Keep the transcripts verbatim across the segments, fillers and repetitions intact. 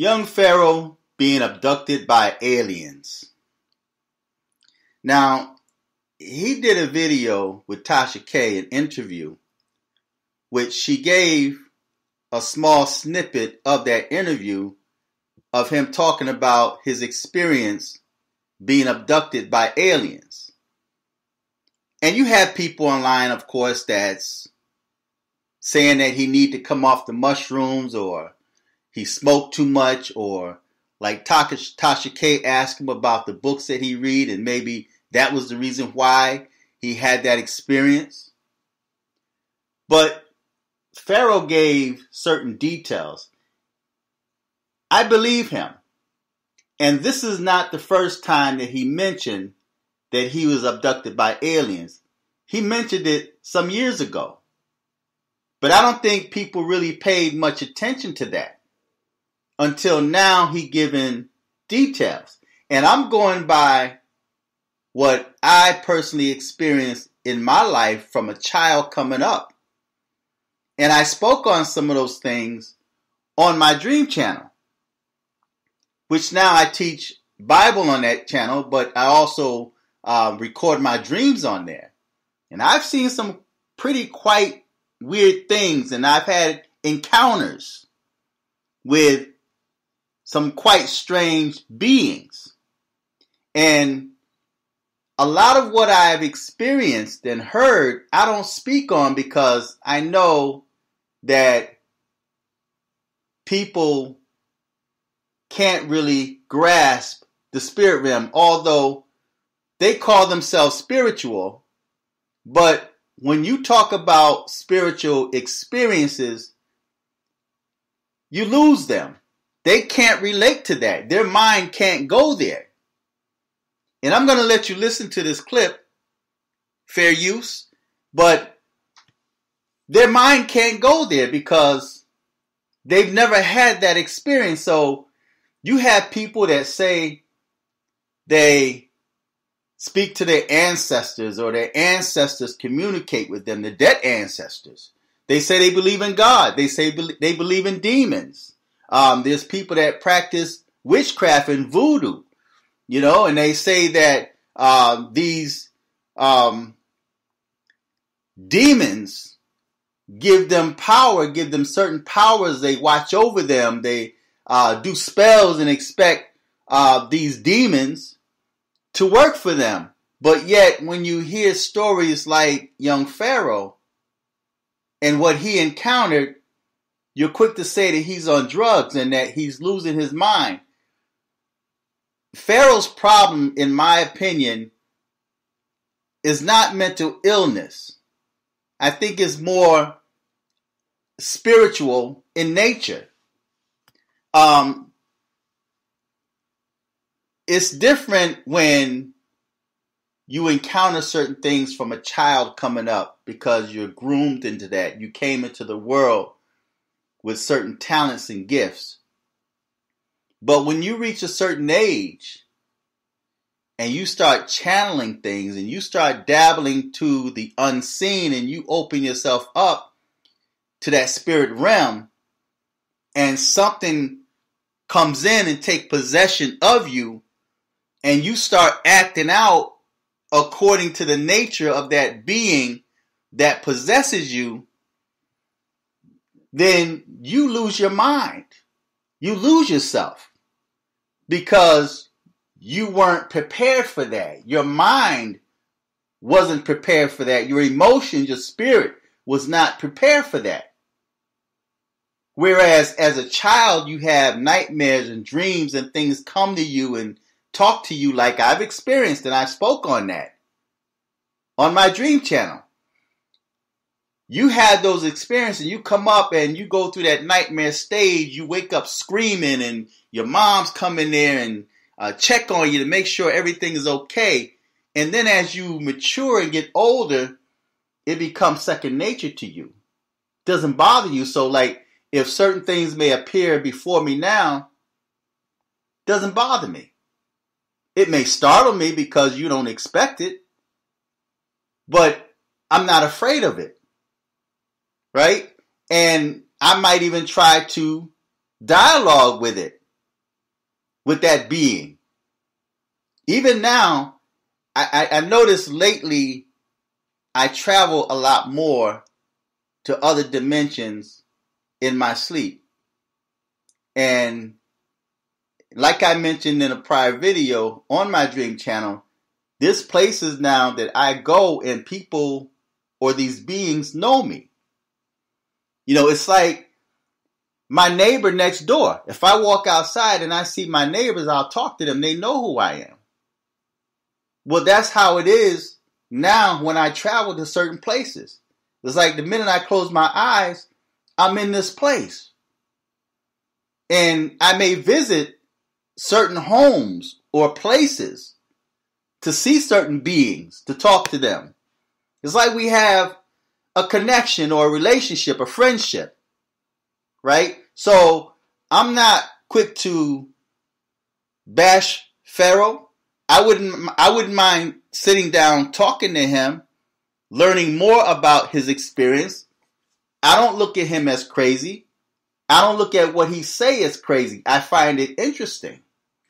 Young Pharaoh being abducted by aliens. Now, he did a video with Tasha K, an interview, which she gave a small snippet of that interview of him talking about his experience being abducted by aliens. And you have people online, of course, that's saying that he need to come off the mushrooms, or he smoked too much, or like Tasha K asked him about the books that he read, and maybe that was the reason why he had that experience. But Pharaoh gave certain details. I believe him. And this is not the first time that he mentioned that he was abducted by aliens. He mentioned it some years ago. But I don't think people really paid much attention to that until now he given details. And I'm going by what I personally experienced in my life from a child coming up. And I spoke on some of those things on my Dream Channel, which now I teach Bible on that channel, but I also uh, record my dreams on there. And I've seen some pretty quite weird things, and I've had encounters with some quite strange beings. And a lot of what I've experienced and heard, I don't speak on because I know that people can't really grasp the spirit realm, although they call themselves spiritual. But when you talk about spiritual experiences, you lose them. They can't relate to that. Their mind can't go there. And I'm going to let you listen to this clip, fair use, but their mind can't go there because they've never had that experience. So you have people that say they speak to their ancestors, or their ancestors communicate with them, the dead ancestors. They say they believe in God. They say they believe in demons. Um, there's people that practice witchcraft and voodoo. You know, and they say that uh, these um, demons give them power, give them certain powers. They watch over them. They uh, do spells and expect uh, these demons to work for them. But yet, when you hear stories like Young Pharaoh and what he encountered, you're quick to say that he's on drugs and that he's losing his mind. Pharaoh's problem, in my opinion, is not mental illness. I think it's more spiritual in nature. Um, it's different when you encounter certain things from a child coming up because you're groomed into that. You came into the world with certain talents and gifts. But when you reach a certain age and you start channeling things and you start dabbling to the unseen and you open yourself up to that spirit realm, and something comes in and take possession of you, and you start acting out according to the nature of that being that possesses you, then you lose your mind. You lose yourself because you weren't prepared for that. Your mind wasn't prepared for that. Your emotions, your spirit was not prepared for that. Whereas as a child, you have nightmares and dreams and things come to you and talk to you, like I've experienced, and I spoke on that on my Dream Channel. You had those experiences, and you come up and you go through that nightmare stage, you wake up screaming, and your mom's come in there and uh, check on you to make sure everything is okay. And then as you mature and get older, it becomes second nature to you. It doesn't bother you. So like if certain things may appear before me now, it doesn't bother me. It may startle me because you don't expect it, but I'm not afraid of it. Right? And I might even try to dialogue with it with that being. Even now, I, I, I noticed lately I travel a lot more to other dimensions in my sleep. And like I mentioned in a prior video on my dream channel, there's places now that I go and people or these beings know me. You know, it's like my neighbor next door. If I walk outside and I see my neighbors, I'll talk to them. They know who I am. Well, that's how it is now when I travel to certain places. It's like the minute I close my eyes, I'm in this place. And I may visit certain homes or places to see certain beings, to talk to them. It's like we have a connection or a relationship, a friendship, right? So I'm not quick to bash Pharaoh. I wouldn't, I wouldn't mind sitting down, talking to him, learning more about his experience. I don't look at him as crazy. I don't look at what he say as crazy. I find it interesting.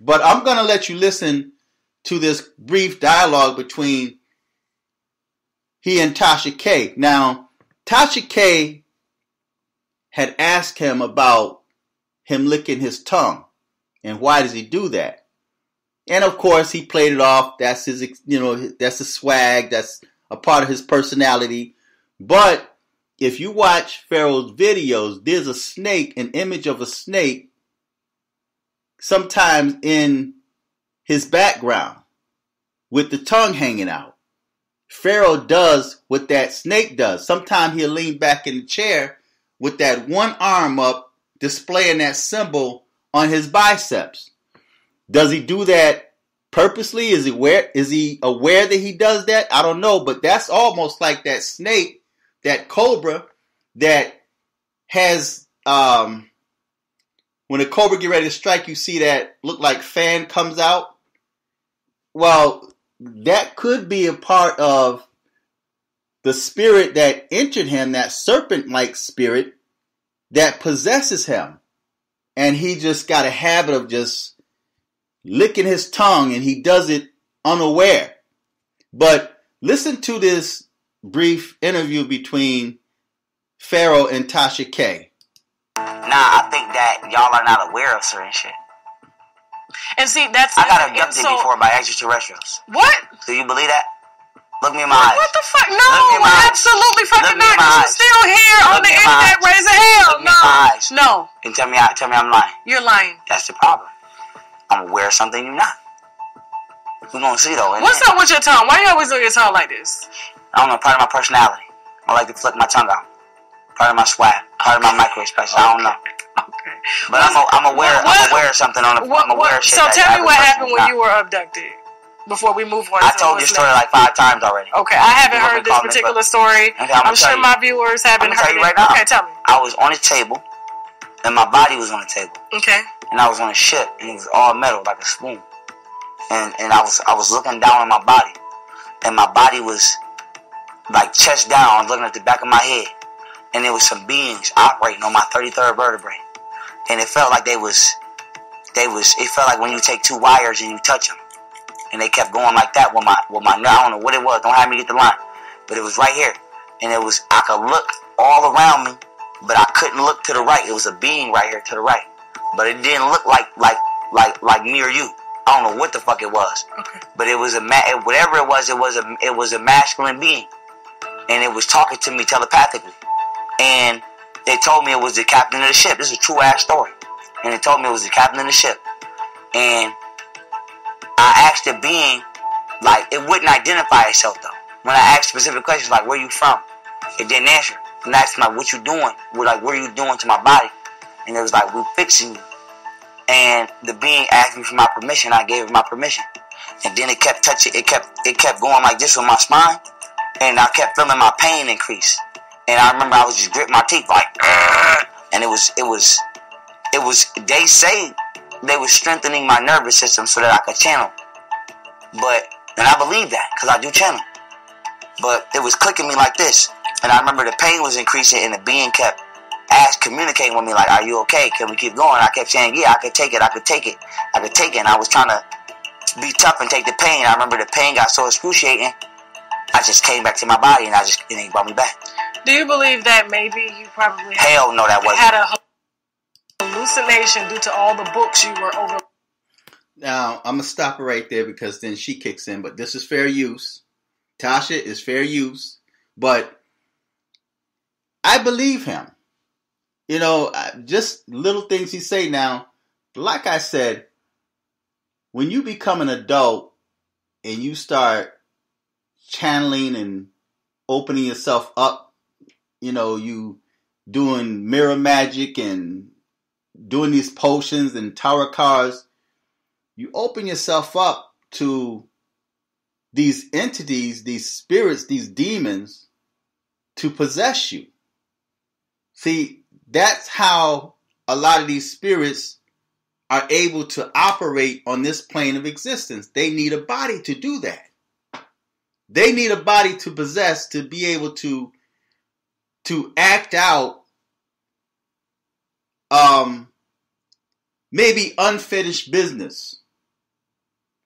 But I'm going to let you listen to this brief dialogue between he and Tasha K. Now, Tasha K had asked him about him licking his tongue and why does he do that? And of course, he played it off. That's his, you know, that's his swag. That's a part of his personality. But if you watch Pharaoh's videos, there's a snake, an image of a snake, sometimes in his background with the tongue hanging out. Pharaoh does what that snake does. Sometimes he'll lean back in the chair with that one arm up, displaying that symbol on his biceps. Does he do that purposely? Is he aware, is he aware that he does that? I don't know, but that's almost like that snake, that cobra that has, um, when a cobra get ready to strike, you see that look like fan comes out. Well, that could be a part of the spirit that entered him, that serpent-like spirit that possesses him. And he just got a habit of just licking his tongue, and he does it unaware. But listen to this brief interview between Pharaoh and Tasha K. Nah, I think that y'all are not aware of certain shit. And see, that's... I got abducted so, before by extraterrestrials. What? Do you believe that? Look me in my what, eyes. What the fuck? No, absolutely fucking not. You're still here Look on the internet raising hell. Look no. Me in my eyes. No. And tell me, I, tell me I'm lying. You're lying. That's the problem. I'm aware of something you're not. We're going to see, though. What's it? Up with your tongue? Why you always on your tongue like this? I don't know. Part of my personality. I like to flick my tongue out. Part of my swag. Part of my micro-expression. Okay. I don't know. Okay. But I'm, a, I'm aware what, I'm aware of something. On a, what, I'm aware of shit. So tell me what happened when not. you were abducted before we move on. I to told this story like five times already. Okay. I haven't heard this particular me, story. Okay, I'm, I'm sure you. my viewers haven't heard it. Right now, okay, tell me. I was on a table and my body was on the table. Okay. And I was on a ship, and it was all metal, like a spoon. And and I was I was looking down on my body, and my body was like chest down, looking at the back of my head. And there was some beings operating on my thirty-third vertebrae, and it felt like they was they was it felt like when you take two wires and you touch them, and they kept going like that with my with my I don't know what it was. Don't have me get the line, but it was right here, and it was I could look all around me, but I couldn't look to the right. It was a being right here to the right. But it didn't look like like like like me or you. I don't know what the fuck it was. Okay. But it was a ma whatever it was. It was a it was a masculine being, and it was talking to me telepathically. And they told me it was the captain of the ship. This is a true ass story. And they told me it was the captain of the ship. And I asked the being, like it wouldn't identify itself though. When I asked specific questions like where you from, it didn't answer. And I asked them like what you doing? We're like what are you doing to my body? And it was like, we're fixing you. And the being asked me for my permission. I gave it my permission. And then it kept touching. It kept it kept going like this with my spine. And I kept feeling my pain increase. And I remember I was just gripping my teeth like, argh! And it was, it was, it was, they say they were strengthening my nervous system so that I could channel. But, and I believe that because I do channel. But it was clicking me like this. And I remember the pain was increasing and the being kept asked, communicating with me, like, are you okay? Can we keep going? I kept saying, yeah, I could take it. I could take it. I could take it. And I was trying to be tough and take the pain. I remember the pain got so excruciating, I just came back to my body, and I just, and he brought me back. Do you believe that maybe you probably hell no, that wasn't. had a hallucination due to all the books you were over? Now, I'm going to stop right there because then she kicks in, but this is fair use. Tasha is fair use, but I believe him. You know, just little things he say now. Like I said, when you become an adult and you start channeling and opening yourself up, you know, you doing mirror magic and doing these potions and tarot cards, you open yourself up to these entities, these spirits, these demons to possess you. See, that's how a lot of these spirits are able to operate on this plane of existence. They need a body to do that. They need a body to possess to be able to to act out um, maybe unfinished business.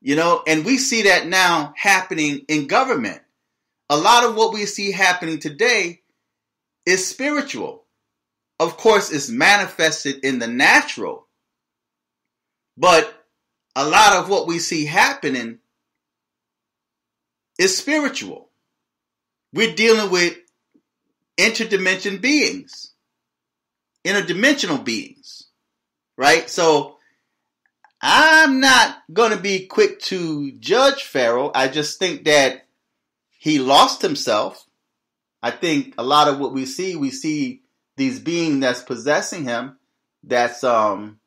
You know, and we see that now happening in government. A lot of what we see happening today is spiritual. Of course, it's manifested in the natural. But a lot of what we see happening is spiritual. We're dealing with interdimensional beings. Interdimensional beings. Right? So I'm not going to be quick to judge Pharaoh. I just think that he lost himself. I think a lot of what we see, we see these beings that's possessing him, that's um,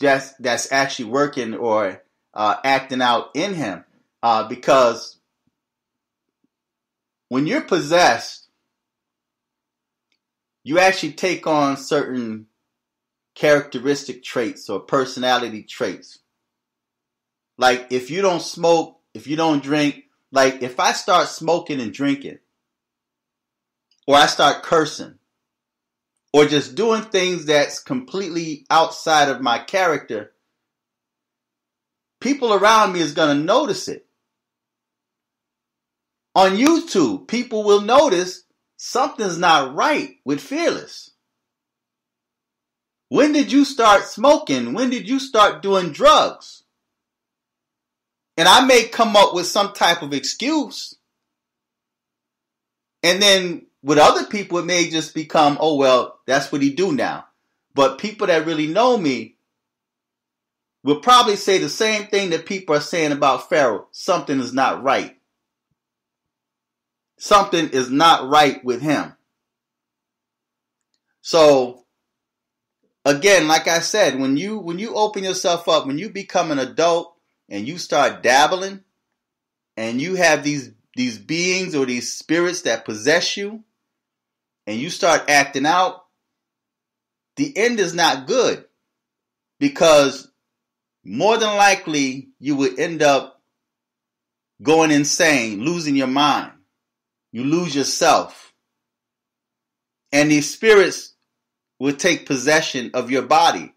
just that's actually working or uh, acting out in him. Uh, because when you're possessed, you actually take on certain characteristic traits or personality traits. Like if you don't smoke, if you don't drink, like if I start smoking and drinking, or I start cursing, or just doing things that's completely outside of my character, people around me is going to notice it. On YouTube, people will notice something's not right with Fearless. When did you start smoking? When did you start doing drugs? And I may come up with some type of excuse. And then with other people, it may just become, oh, well, that's what he do now. But people that really know me will probably say the same thing that people are saying about Pharaoh. Something is not right. Something is not right with him. So again, like I said, when you when you open yourself up, when you become an adult and you start dabbling and you have these these beings or these spirits that possess you and you start acting out, the end is not good, because more than likely you would end up going insane, losing your mind. You lose yourself. And these spirits will take possession of your body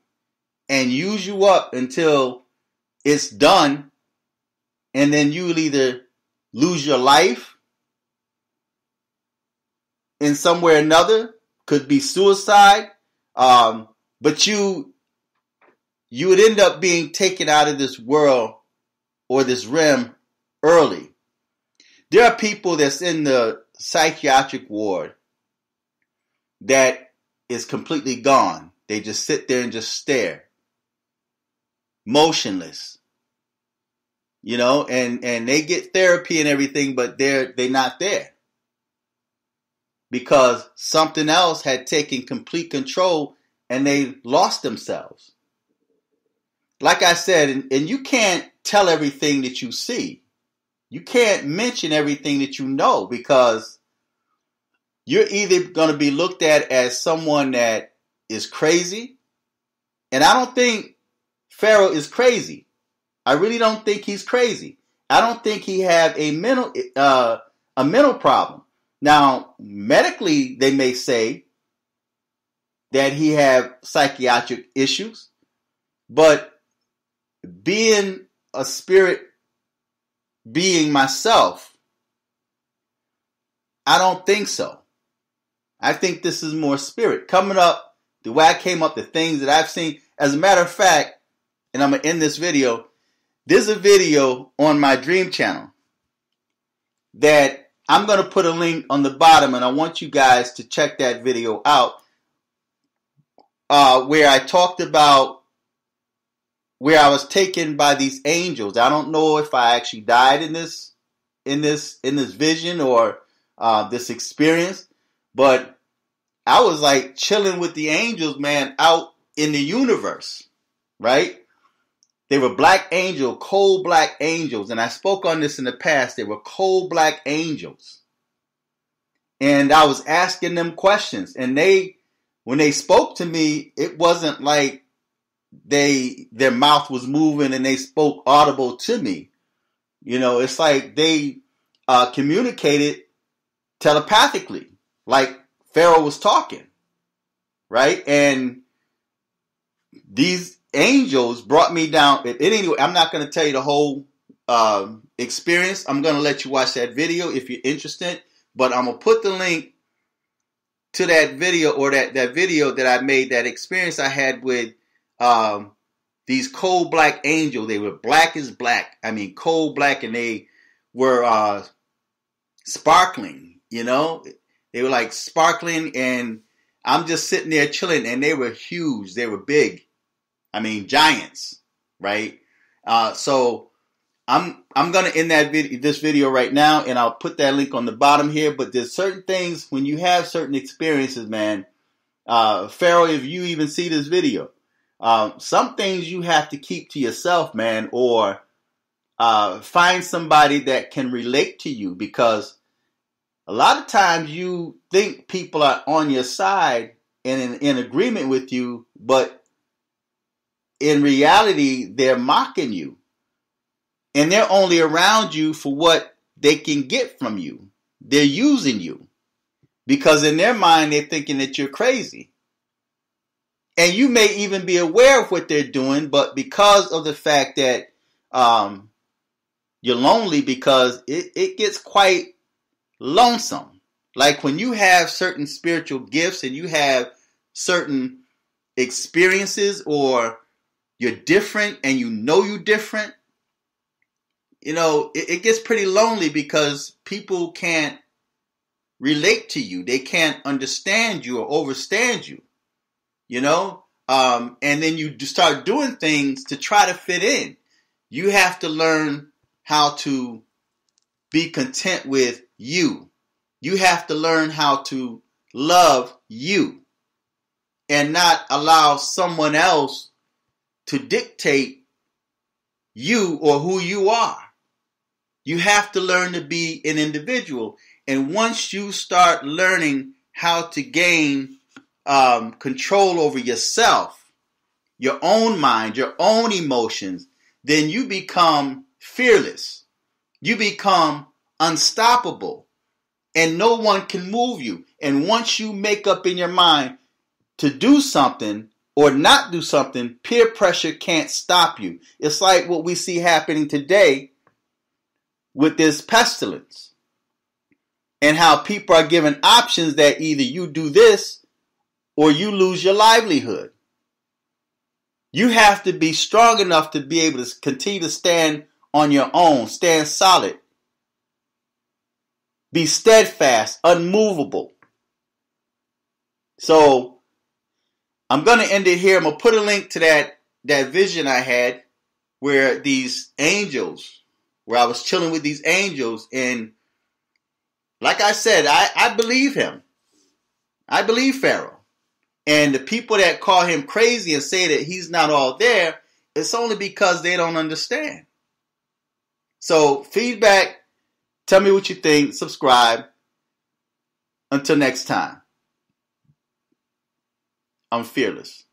and use you up until it's done, and then you'll either lose your life in some way or another, could be suicide, um, but you you would end up being taken out of this world or this realm early. There are people that's in the psychiatric ward that is completely gone. They just sit there and just stare, motionless. You know, and and they get therapy and everything, but they're they're not there because something else had taken complete control and they lost themselves. Like I said, and, and you can't tell everything that you see. You can't mention everything that you know, because you're either going to be looked at as someone that is crazy. And I don't think Pharaoh is crazy. I really don't think he's crazy. I don't think he have a mental, uh, a mental problem. Now, medically, they may say that he have psychiatric issues, but being a spirit being myself, I don't think so. I think this is more spirit. Coming up, the way I came up, the things that I've seen. As a matter of fact, and I'm going to end this video, there's a video on my Dream Channel that I'm going to put a link on the bottom, and I want you guys to check that video out, uh, where I talked about where I was taken by these angels. I don't know if I actually died in this, in this, in this vision or uh, this experience, but I was like chilling with the angels, man, out in the universe, right? They were black angel, coal black angels, and I spoke on this in the past. They were coal black angels, and I was asking them questions, and they, when they spoke to me, it wasn't like they their mouth was moving and they spoke audible to me. You know, it's like they uh, communicated telepathically, like Pharaoh was talking, right? And these angels brought me down. Anyway, I'm not going to tell you the whole um, experience. I'm going to let you watch that video if you're interested, but I'm going to put the link to that video, or that, that video that I made, that experience I had with Um, these coal black angels. They were black as black. I mean, coal black, and they were uh, sparkling, you know, they were like sparkling, and I'm just sitting there chilling, and they were huge. They were big. I mean, giants, right? Uh, so I'm, I'm going to end that video, this video right now, and I'll put that link on the bottom here. But there's certain things when you have certain experiences, man, uh, Pharaoh, if you even see this video, Um, some things you have to keep to yourself, man, or uh, find somebody that can relate to you, because a lot of times you think people are on your side and in, in agreement with you, but in reality, they're mocking you, and they're only around you for what they can get from you. They're using you, because in their mind, they're thinking that you're crazy. And you may even be aware of what they're doing, but because of the fact that um, you're lonely, because it, it gets quite lonesome. Like when you have certain spiritual gifts and you have certain experiences, or you're different and you know you're different, you know, it, it gets pretty lonely, because people can't relate to you. They can't understand you or overstand you. You know, um, and then you start doing things to try to fit in. You have to learn how to be content with you. You have to learn how to love you and not allow someone else to dictate you or who you are. You have to learn to be an individual. And once you start learning how to gain Um, control over yourself, your own mind, your own emotions, then you become fearless. You become unstoppable, and no one can move you. And once you make up in your mind to do something or not do something, peer pressure can't stop you. It's like what we see happening today with this pestilence, and how people are given options that either you do this or you lose your livelihood. You have to be strong enough to be able to continue to stand on your own. Stand solid. Be steadfast, unmovable. So I'm going to end it here. I'm going to put a link to that, that vision I had, where these angels, where I was chilling with these angels. And like I said, I, I believe him. I believe Pharaoh. And the people that call him crazy and say that he's not all there, it's only because they don't understand. So, feedback, tell me what you think, subscribe. Until next time, I'm fearless.